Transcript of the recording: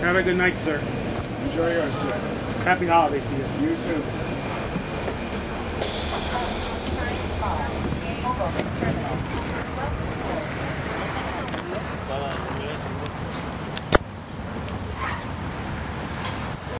Have a good night, sir. Enjoy yours, sir. Happy holidays to you. You too. Terminal.